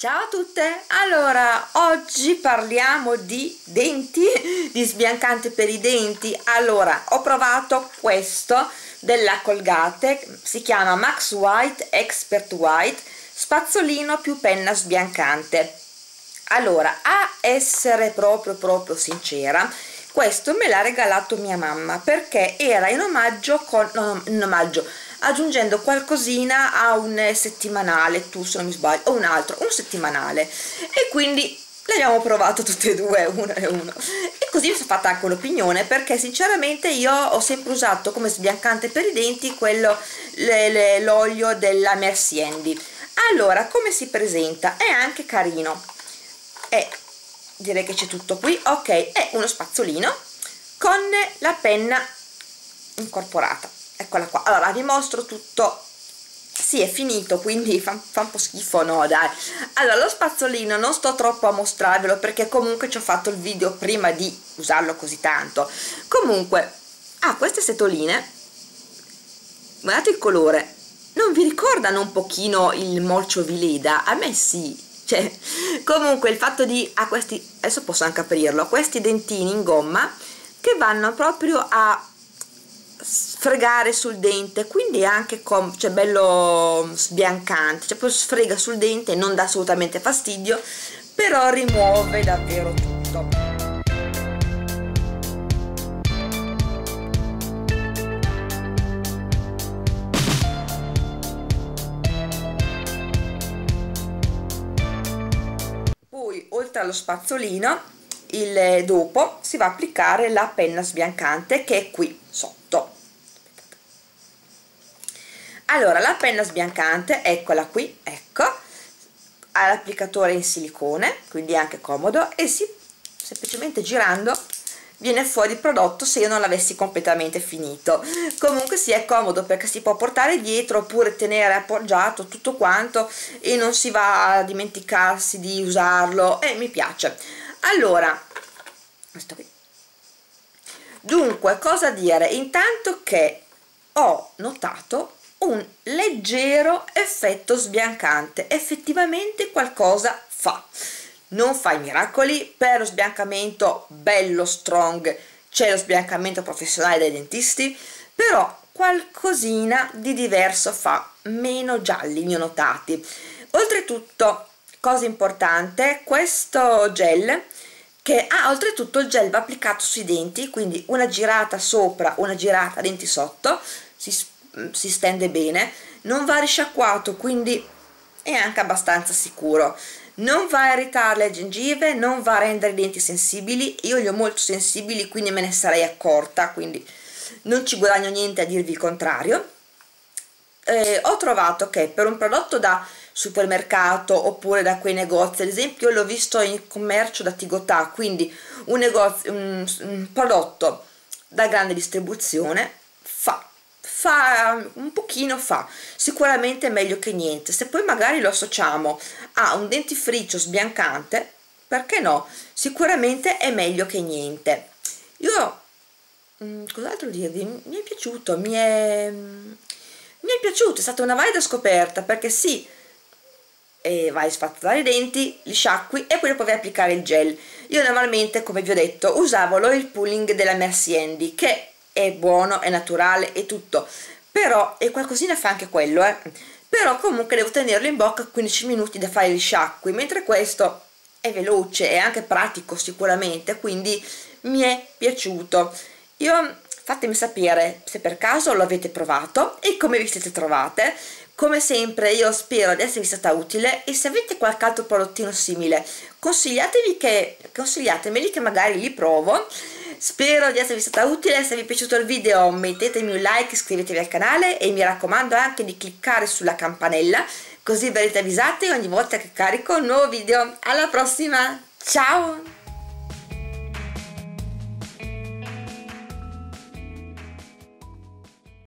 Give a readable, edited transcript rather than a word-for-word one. Ciao a tutte! Allora, oggi parliamo di denti, di sbiancante per i denti. Allora, ho provato questo della Colgate, si chiama Max White Expert White, spazzolino più penna sbiancante. Allora, a essere proprio sincera, questo me l'ha regalato mia mamma perché era in omaggio, aggiungendo qualcosina a un settimanale, tu se non mi sbaglio, o un altro, un settimanale, e quindi l'abbiamo provato tutte e due, uno e uno, e così mi sono fatta anche l'opinione, perché sinceramente io ho sempre usato come sbiancante per i denti quello, l'olio della Mersi Handy. Allora, come si presenta? È anche carino, direi che c'è tutto qui, ok, è uno spazzolino con la penna incorporata. Eccola qua, allora vi mostro tutto. Sì, è finito, quindi fa un po' schifo, no dai. Allora, lo spazzolino non sto troppo a mostrarvelo perché comunque ci ho fatto il video prima di usarlo così tanto. Comunque, queste setoline, guardate il colore, non vi ricordano un pochino il molcio Vileda? A me sì, cioè, comunque il fatto di, questi, adesso posso anche aprirlo, questi dentini in gomma che vanno proprio a sfregare sul dente, quindi anche cioè bello sbiancante, cioè poi sfrega sul dente, non dà assolutamente fastidio, però rimuove davvero tutto. Poi, oltre allo spazzolino, dopo si va a applicare la penna sbiancante che è qui sotto. Allora, la penna sbiancante, eccola qui, ecco, ha l'applicatore in silicone, quindi è anche comodo, e si semplicemente girando viene fuori il prodotto se io non l'avessi completamente finito. Comunque sì, è comodo perché si può portare dietro oppure tenere appoggiato tutto quanto e non si va a dimenticarsi di usarlo, e mi piace. Allora, questo qui. Dunque, cosa dire? Intanto che ho notato un leggero effetto sbiancante, effettivamente qualcosa fa. Non fa i miracoli, per lo sbiancamento bello strong, c'è lo sbiancamento professionale dai dentisti, però qualcosina di diverso fa, meno gialli ne ho notati. Oltretutto, cosa importante, questo gel che oltretutto il gel va applicato sui denti, quindi una girata sopra, una girata denti sotto, si stende bene, non va risciacquato, quindi è anche abbastanza sicuro, non va a irritare le gengive, non va a rendere i denti sensibili. Io li ho molto sensibili, quindi me ne sarei accorta, quindi non ci guadagno niente a dirvi il contrario. Ho trovato che per un prodotto da supermercato oppure da quei negozi, ad esempio, l'ho visto in commercio da Tigotà, quindi un prodotto da grande distribuzione fa un pochino, sicuramente è meglio che niente. Se poi magari lo associamo a un dentifricio sbiancante, perché no? Sicuramente è meglio che niente. Io cos'altro dirvi? Mi è piaciuto, è stata una valida scoperta, perché sì, vai a sfattare i denti, li sciacqui e poi dopo vai a applicare il gel. Io normalmente, come vi ho detto, usavo l'oil pulling della Mersi Handy, che è buono, è naturale e tutto, però, e qualcosina fa anche quello, però comunque devo tenerlo in bocca 15 minuti da fare gli sciacqui, mentre questo è veloce, è anche pratico sicuramente, quindi mi è piaciuto. Io... Fatemi sapere se per caso lo avete provato e come vi siete trovate. Come sempre io spero di esservi stata utile, e se avete qualche altro prodottino simile consigliatemeli che magari li provo. Spero di esservi stata utile, se vi è piaciuto il video mettetemi un like, iscrivetevi al canale e mi raccomando anche di cliccare sulla campanella così verrete avvisati ogni volta che carico un nuovo video. Alla prossima, ciao!